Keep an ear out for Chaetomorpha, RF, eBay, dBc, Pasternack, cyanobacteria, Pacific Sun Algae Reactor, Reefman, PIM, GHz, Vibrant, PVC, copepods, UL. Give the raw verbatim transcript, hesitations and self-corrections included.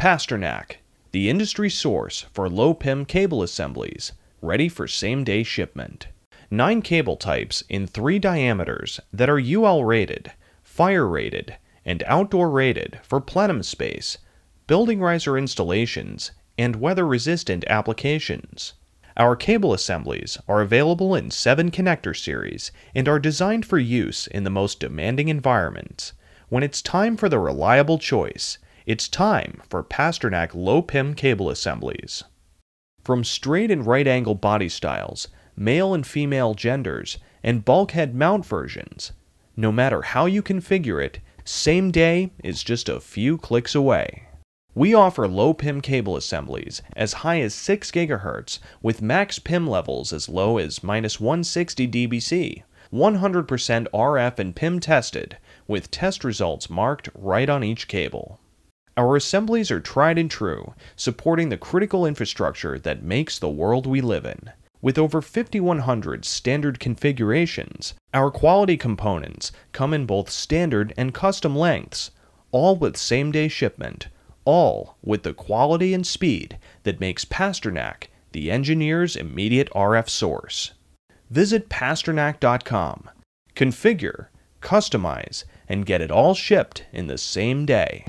Pasternack, the industry source for low P I M cable assemblies, ready for same-day shipment. Nine cable types in three diameters that are U L rated, fire rated, and outdoor rated for plenum space, building riser installations, and weather-resistant applications. Our cable assemblies are available in seven connector series and are designed for use in the most demanding environments. When it's time for the reliable choice, it's time for Pasternack low P I M cable assemblies. From straight and right-angle body styles, male and female genders, and bulkhead mount versions, no matter how you configure it, same day is just a few clicks away. We offer low P I M cable assemblies as high as six gigahertz with max P I M levels as low as minus one sixty d B C, one hundred percent R F and P I M tested, with test results marked right on each cable. Our assemblies are tried and true, supporting the critical infrastructure that makes the world we live in. With over fifty-one hundred standard configurations, our quality components come in both standard and custom lengths, all with same-day shipment, all with the quality and speed that makes Pasternack the engineer's immediate R F source. Visit Pasternack dot com, configure, customize, and get it all shipped in the same day.